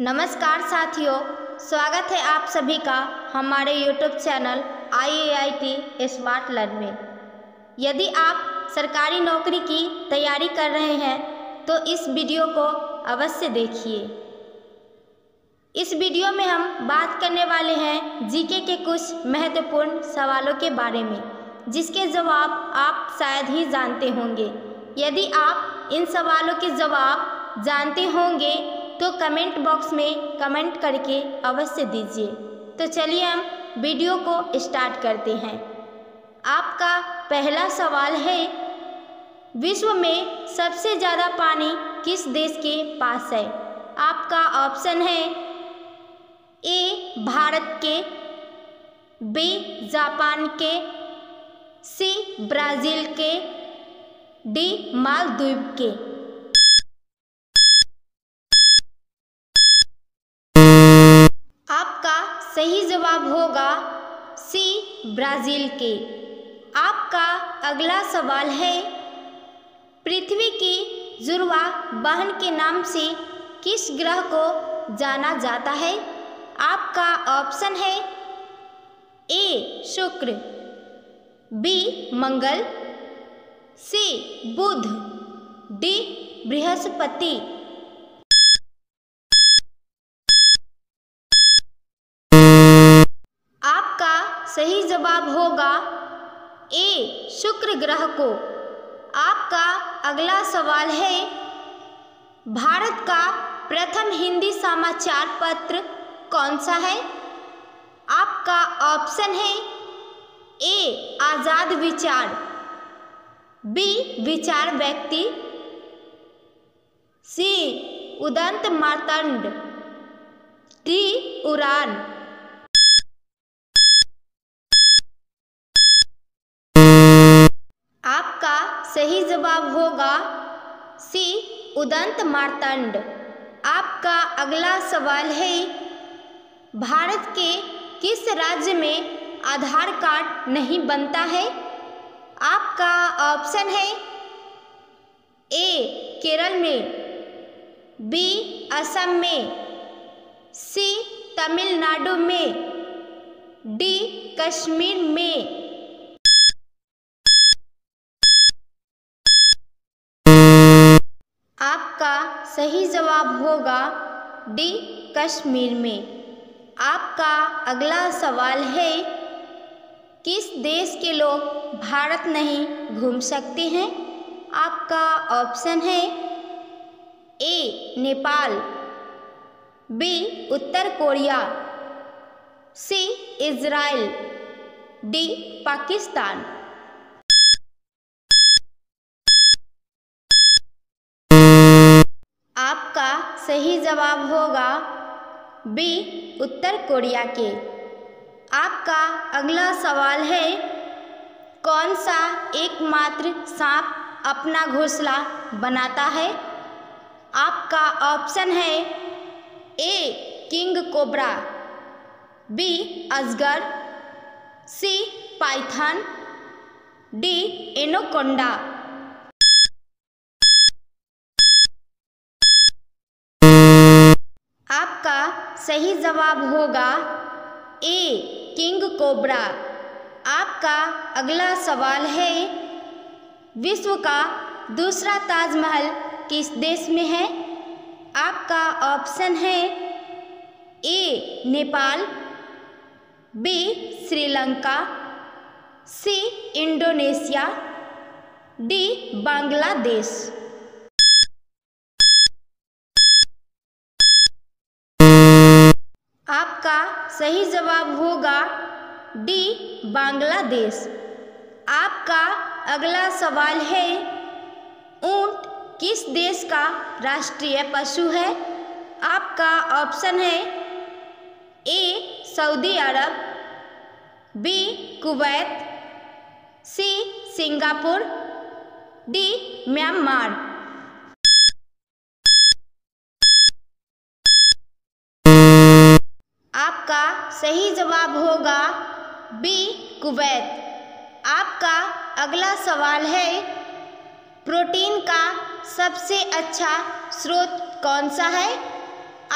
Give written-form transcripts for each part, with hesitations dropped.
नमस्कार साथियों, स्वागत है आप सभी का हमारे YouTube channel IAIT smart learn में। यदि आप सरकारी नौकरी की तैयारी कर रहे हैं तो इस वीडियो को अवश्य देखिए। इस वीडियो में हम बात करने वाले हैं जीके के कुछ महत्वपूर्ण सवालों के बारे में, जिसके जवाब आप शायद ही जानते होंगे। यदि आप इन सवालों के जवाब जानते होंगे तो कमेंट बॉक्स में कमेंट करके अवश्य दीजिए। तो चलिए हम वीडियो को स्टार्ट करते हैं। आपका पहला सवाल है, विश्व में सबसे ज़्यादा पानी किस देश के पास है? आपका ऑप्शन है ए भारत के, बी जापान के, सी ब्राज़ील के, डी मालदीव के। सही जवाब होगा सी ब्राज़ील के। आपका अगला सवाल है, पृथ्वी की जुड़वा बहन के नाम से किस ग्रह को जाना जाता है? आपका ऑप्शन है ए शुक्र, बी मंगल, सी बुध, डी बृहस्पति। सही जवाब होगा ए शुक्र ग्रह को। आपका अगला सवाल है, भारत का प्रथम हिंदी समाचार पत्र कौन सा है? आपका ऑप्शन है ए आज़ाद विचार, बी विचार व्यक्ति, सी उदंत मार्तंड, डी उड़ान। आपका सही जवाब होगा सी उदंत मार्तंड। आपका अगला सवाल है, भारत के किस राज्य में आधार कार्ड नहीं बनता है? आपका ऑप्शन है ए केरल में, बी असम में, सी तमिलनाडु में, डी कश्मीर में। आपका सही जवाब होगा डी कश्मीर में। आपका अगला सवाल है, किस देश के लोग भारत नहीं घूम सकते हैं? आपका ऑप्शन है ए नेपाल, बी उत्तर Korea, C Israel, D Pakistan. आपका सही जवाब होगा बी उत्तर कोरिया के। आपका अगला सवाल है, कौन सा एकमात्र सांप अपना घोंसला बनाता है? आपका ऑप्शन है ए किंग कोबरा, बी अजगर, सी पाइथन, डी एनाकोंडा। आपका सही जवाब होगा ए किंग कोबरा। आपका अगला सवाल है, विश्व का दूसरा ताजमहल किस देश में है? आपका ऑप्शन है A Nepal, B Sri Lanka, C Indonesia, D Bangladesh. आपका सही जवाब होगा डी बांग्लादेश। आपका अगला सवाल है, ऊंट किस देश का राष्ट्रीय पशु है? आपका ऑप्शन है A Saudi Arab, B Kuwait, C Singapore, D Myanmar. आपका सही जवाब होगा बी कुवैत। आपका अगला सवाल है, प्रोटीन का सबसे अच्छा स्रोत कौन सा है?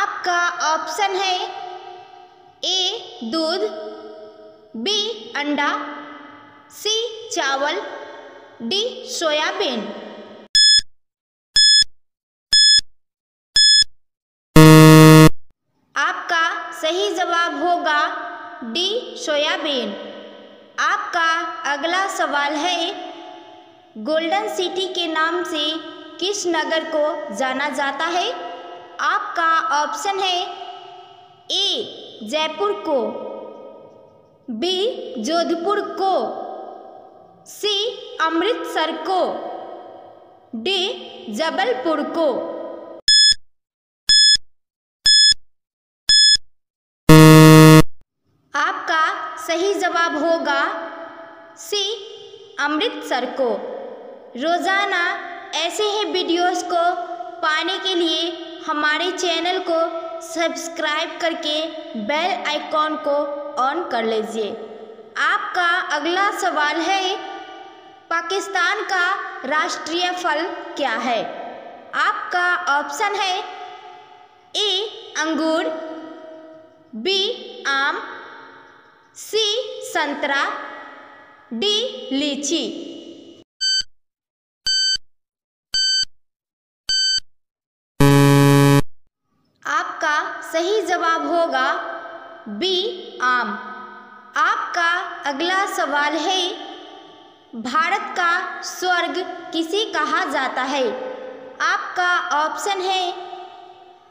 आपका आपका ऑप्शन है ए दूध, बी अंडा, सी चावल, डी सोयाबीन। आपका सही जवाब होगा डी सोयाबीन। आपका अगला सवाल है गोल्डन सिटी के नाम से किस नगर को जाना जाता है। आपका ऑप्शन है ए जयपुर को, बी जोधपुर को, सी अमृतसर को, डी जबलपुर को। आपका सही जवाब होगा सी अमृतसर को। रोज़ाना ऐसे ही वीडियोस को पाने के लिए हमारे चैनल को सब्सक्राइब करके बेल आइकॉन को ऑन कर लीजिए। आपका अगला सवाल है पाकिस्तान का राष्ट्रीय फल क्या है। आपका ऑप्शन है ए अंगूर, बी आम, सी संतरा, डी लीची। आपका सही जवाब होगा बी आम। आपका अगला सवाल है भारत का स्वर्ग किसे कहा जाता है। आपका ऑप्शन है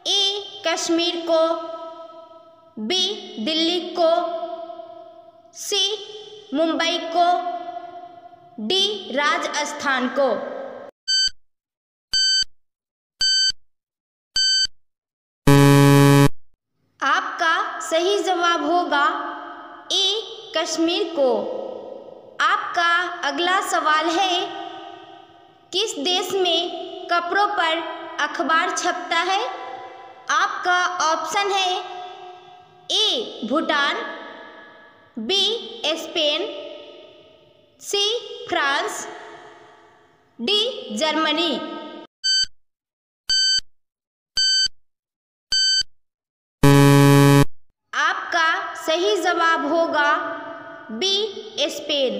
ए कश्मीर को, बी दिल्ली को, सी मुंबई को, डी राजस्थान को। आपका सही जवाब होगा ए कश्मीर को। आपका अगला सवाल है किस देश में कपड़ों पर अखबार छपता है। आपका ऑप्शन है A Bhutan, B Spain, C France, D Germany. आपका सही जवाब होगा बी स्पेन।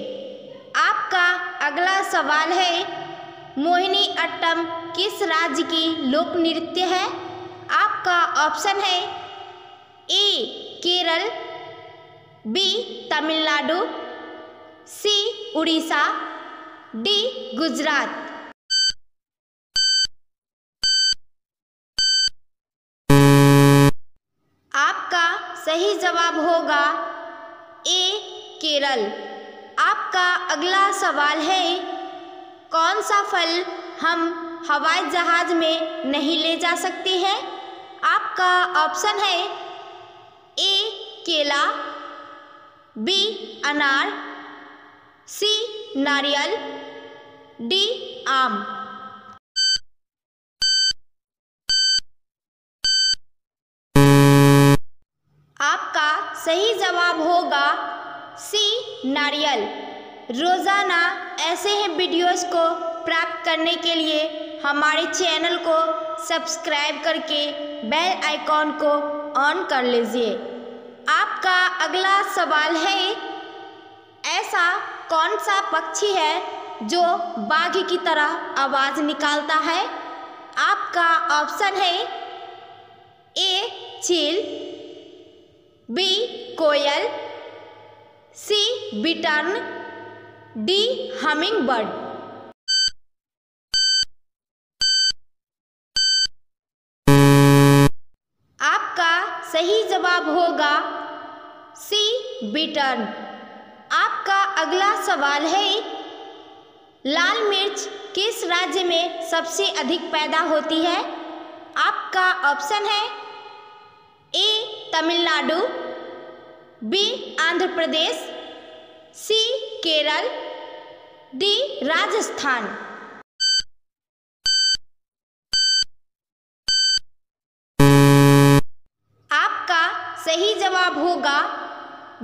आपका अगला सवाल है मोहिनी अट्टम किस राज्य की लोक नृत्य है। आपका ऑप्शन है A Kerala, B Tamil Nadu, C Orissa, D Gujarat. आपका सही जवाब होगा ए केरल। आपका अगला सवाल है कौन सा फल हम हवाई जहाज में नहीं ले जा सकते हैं। आपका ऑप्शन है ए केला, बी अनार, सी नारियल, डी आम। आपका सही जवाब होगा सी नारियल। रोज़ाना ऐसे ही वीडियोस को प्राप्त करने के लिए हमारे चैनल को सब्सक्राइब करके बेल आइकॉन को ऑन कर लीजिए। आपका अगला सवाल है ऐसा कौन सा पक्षी है जो बाघ की तरह आवाज़ निकालता है। आपका ऑप्शन है ए चील, बी कोयल, सी बिटर्न, डी हमिंगबर्ड। आपका सही जवाब होगा सी बिटर्न। आपका अगला सवाल है लाल मिर्च किस राज्य में सबसे अधिक पैदा होती है। आपका ऑप्शन है A Tamil Nadu, B Andhra Pradesh, C Kerala, D Rajasthan. आपका सही जवाब होगा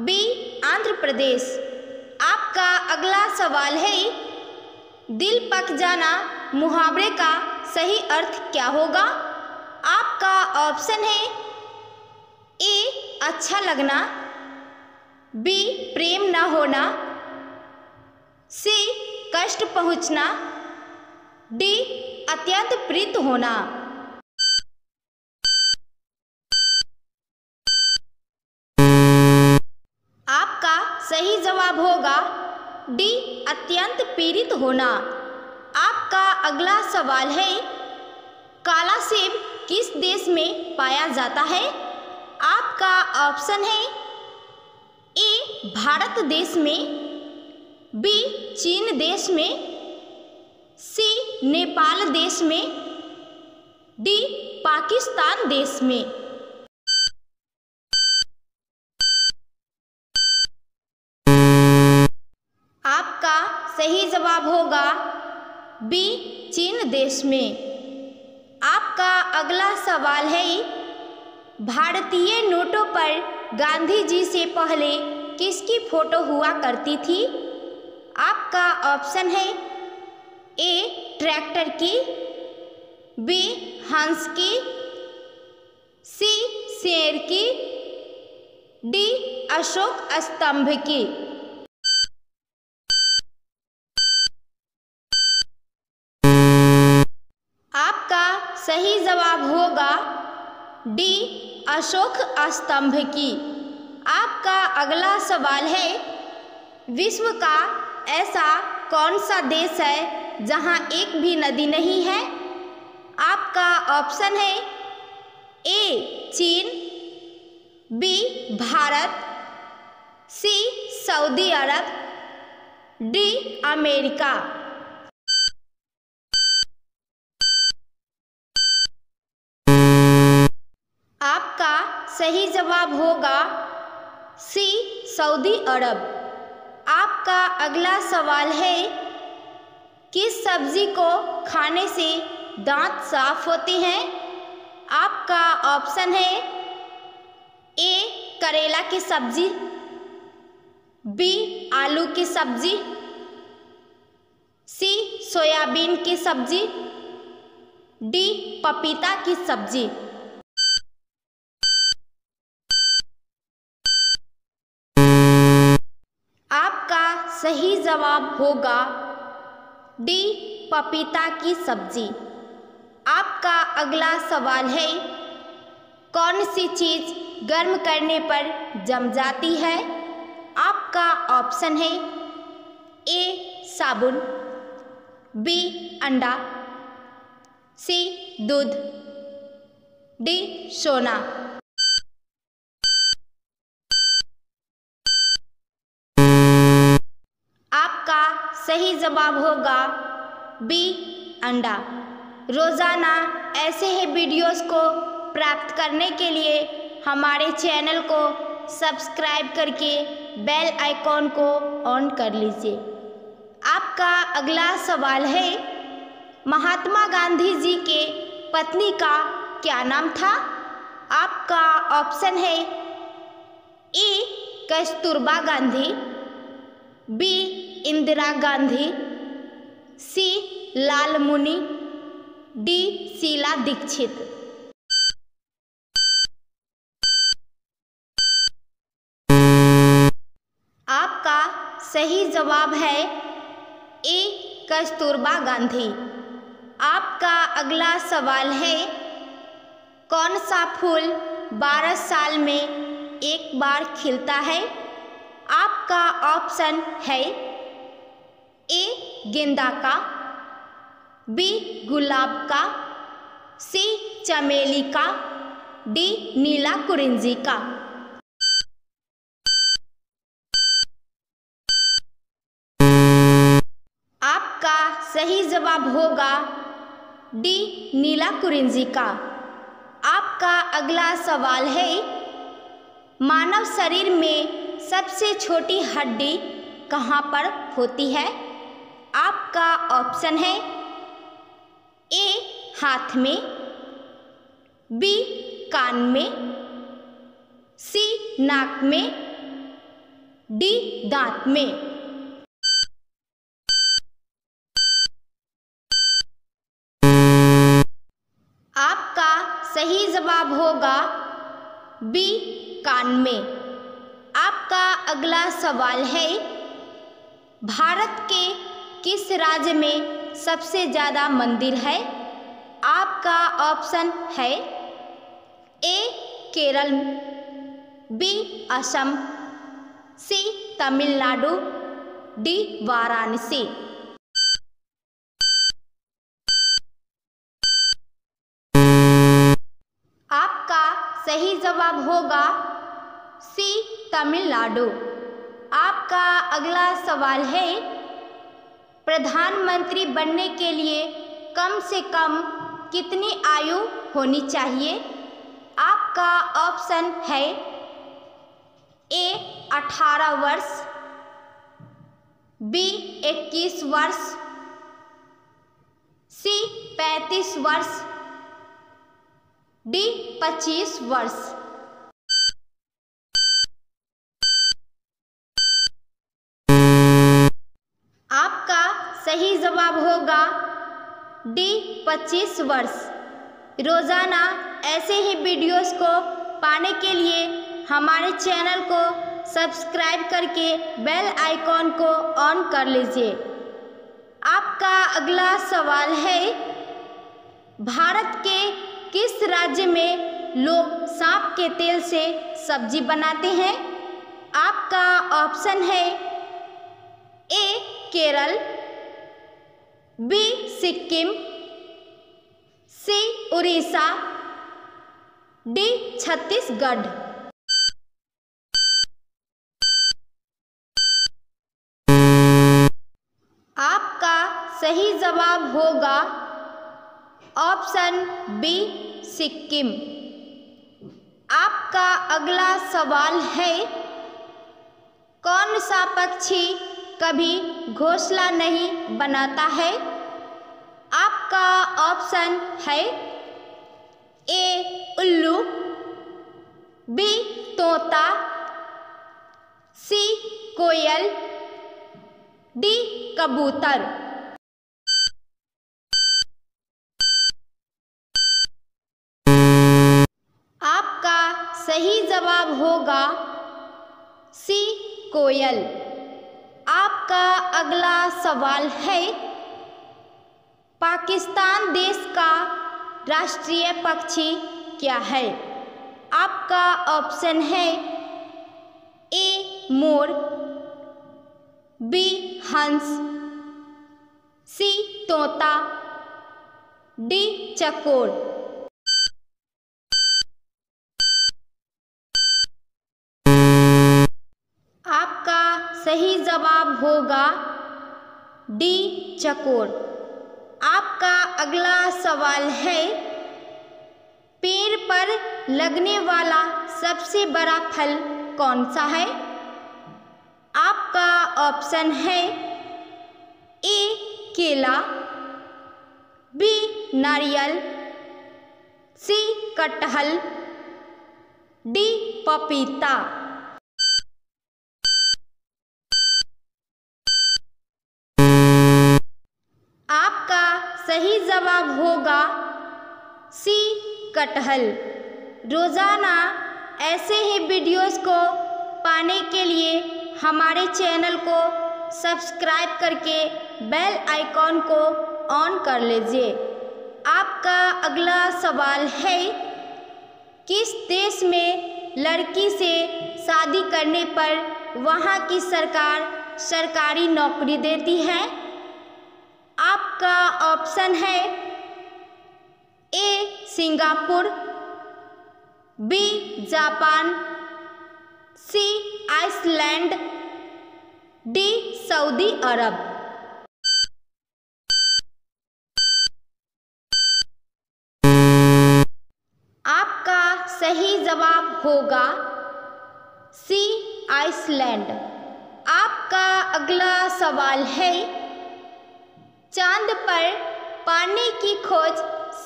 बी आंध्र प्रदेश। आपका अगला सवाल है दिल पक जाना मुहावरे का सही अर्थ क्या होगा। आपका ऑप्शन है अच्छा लगना, बी प्रेम न होना, सी कष्ट पहुंचना, डी अत्यंत प्रीत होना। आपका सही जवाब होगा डी अत्यंत पीड़ित होना। आपका अगला सवाल है, काला सेब किस देश में पाया जाता है? आपका ऑप्शन है ए भारत देश में, बी चीन देश में, सी नेपाल देश में, डी पाकिस्तान देश में। आपका सही जवाब होगा बी चीन देश में। आपका अगला सवाल है, भारतीय नोटों पर गांधी जी से पहले किसकी फोटो हुआ करती थी? आपका ऑप्शन है ए ट्रैक्टर की, बी हंस की, सी शेर की, डी अशोक स्तंभ की। आपका सही जवाब होगा डी अशोक स्तंभ की। आपका अगला सवाल है, विश्व का ऐसा कौन सा देश है जहां एक भी नदी नहीं है? आपका ऑप्शन है ए चीन, बी भारत, सी सऊदी अरब, डी अमेरिका। आपका सही जवाब होगा सी सऊदी अरब। आपका अगला सवाल है, किस सब्जी को खाने से दांत साफ होते हैं? आपका ऑप्शन है ए करेला की सब्जी, बी आलू की सब्जी, सी सोयाबीन की सब्जी, डी पपीता की सब्जी। आपका सही जवाब होगा डी पपीता की सब्जी। आपका अगला सवाल है, कौन सी चीज़ गर्म करने पर जम जाती है? आपका ऑप्शन है ए साबुन, बी अंडा, सी दूध, डी सोना। आपका सही जवाब होगा बी अंडा। रोज़ाना ऐसे ही वीडियोस को प्राप्त करने के लिए हमारे चैनल को सब्सक्राइब करके बेल आइकॉन को ऑन कर लीजिए। आपका अगला सवाल है, महात्मा गांधी जी के पत्नी का क्या नाम था? आपका ऑप्शन है A Kasturba Gandhi, B Indira Gandhi, C Lal Muni, D Sheila Dikshit. आपका सही जवाब है ए कस्तूरबा गांधी। आपका अगला सवाल है, कौन सा फूल 12 साल में एक बार खिलता है? आपका ऑप्शन है ए गेंदा का, बी गुलाब का, सी चमेली का, डी नीला कुरिंजी का। आपका सही जवाब होगा डी नीला कुरिंजी का। आपका अगला सवाल है, मानव शरीर में सबसे छोटी हड्डी कहाँ पर होती है? आपका ऑप्शन है ए हाथ में, बी कान में, सी नाक में, डी दांत में। आपका सही जवाब होगा बी कान में। आपका अगला सवाल है, भारत के किस राज्य में सबसे ज़्यादा मंदिर है? आपका ऑप्शन है A Kerala, B Assam, C Tamil Nadu, D Varanasi. आपका सही जवाब होगा सी तमिलनाडु। आपका अगला सवाल है, प्रधानमंत्री बनने के लिए कम से कम कितनी आयु होनी चाहिए? आपका ऑप्शन है ए 18 वर्ष, बी 21 वर्ष, सी 35 वर्ष, डी 25 वर्ष। आपका सही जवाब होगा डी 25 वर्ष। रोजाना ऐसे ही वीडियोस को पाने के लिए हमारे चैनल को सब्सक्राइब करके बेल आइकॉन को ऑन कर लीजिए। आपका अगला सवाल है, भारत के किस राज्य में लोग सांप के तेल से सब्जी बनाते हैं? आपका ऑप्शन है A Kerala, B Sikkim, C Orissa, D Chhattisgarh. आपका सही जवाब होगा ऑप्शन बी सिक्किम। आपका अगला सवाल है, कौन सा पक्षी कभी घोंसला नहीं बनाता है? आपका ऑप्शन है ए उल्लू, बी तोता, सी कोयल, डी कबूतर। आपका सही जवाब होगा सी कोयल। आपका अगला सवाल है, पाकिस्तान देश का राष्ट्रीय पक्षी क्या है? आपका ऑप्शन है ए मोर, बी हंस, सी तोता, डी चकोर। आपका सही जवाब होगा डी चकोर। आपका अगला सवाल है, पेड़ पर लगने वाला सबसे बड़ा फल कौन सा है? आपका ऑप्शन है ए केला, बी नारियल, सी कटहल, डी पपीता। आपका सही जवाब होगा सी कटहल। रोज़ाना ऐसे ही वीडियोस को पाने के लिए हमारे चैनल को सब्सक्राइब करके बेल आइकॉन को ऑन कर लीजिए। आपका अगला सवाल है, किस देश में लड़की से शादी करने पर वहाँ की सरकार सरकारी नौकरी देती है? आपका ऑप्शन है A Singapore, B Japan, C Iceland, D Saudi अरब। आपका सही जवाब होगा सी आइसलैंड। आपका अगला सवाल है, चांद पर पानी की खोज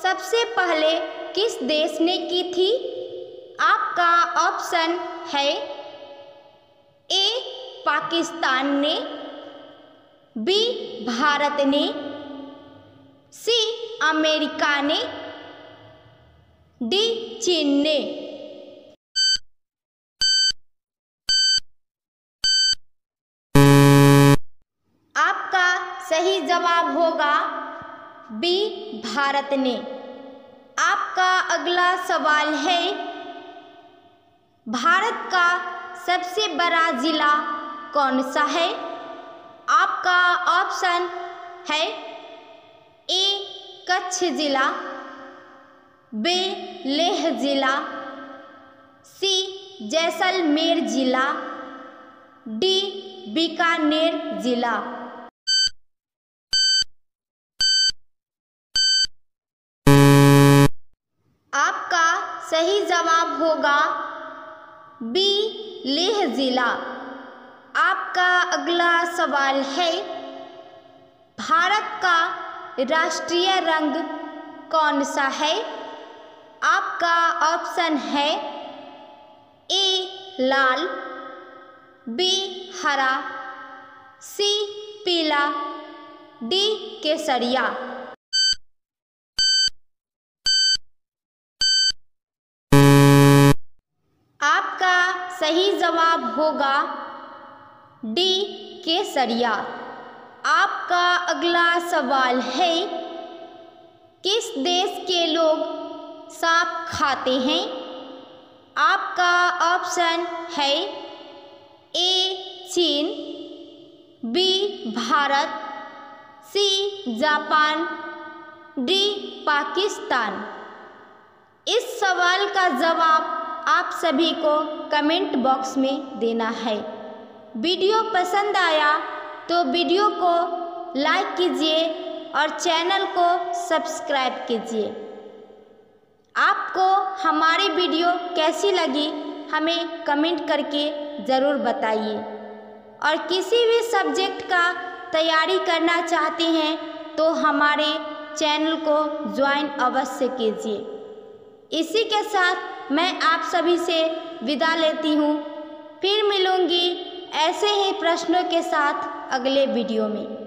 सबसे पहले किस देश ने की थी? आपका ऑप्शन है ए पाकिस्तान ने, बी भारत ने, सी अमेरिका ने, डी चीन ने। सही जवाब होगा बी भारत ने। आपका अगला सवाल है, भारत का सबसे बड़ा जिला कौन सा है? आपका ऑप्शन है ए कच्छ जिला, बी लेह जिला, सी जैसलमेर जिला, डी बीकानेर जिला। आपका सही जवाब होगा बी लेह जिला। आपका अगला सवाल है, भारत का राष्ट्रीय रंग कौन सा है? आपका ऑप्शन है ए लाल, बी हरा, सी पीला, डी केसरिया। आपका सही जवाब होगा डी केसरिया। आपका अगला सवाल है, किस देश के लोग सांप खाते हैं? आपका ऑप्शन है ए चीन, B Bharat, C Japan, D Pakistan. इस सवाल का जवाब आप सभी को कमेंट बॉक्स में देना है। वीडियो पसंद आया तो वीडियो को लाइक कीजिए और चैनल को सब्सक्राइब कीजिए। आपको हमारी वीडियो कैसी लगी हमें कमेंट करके ज़रूर बताइए, और किसी भी सब्जेक्ट का तैयारी करना चाहते हैं तो हमारे चैनल को ज्वाइन अवश्य कीजिए। इसी के साथ मैं आप सभी से विदा लेती हूँ। फिर मिलूँगी ऐसे ही प्रश्नों के साथ अगले वीडियो में।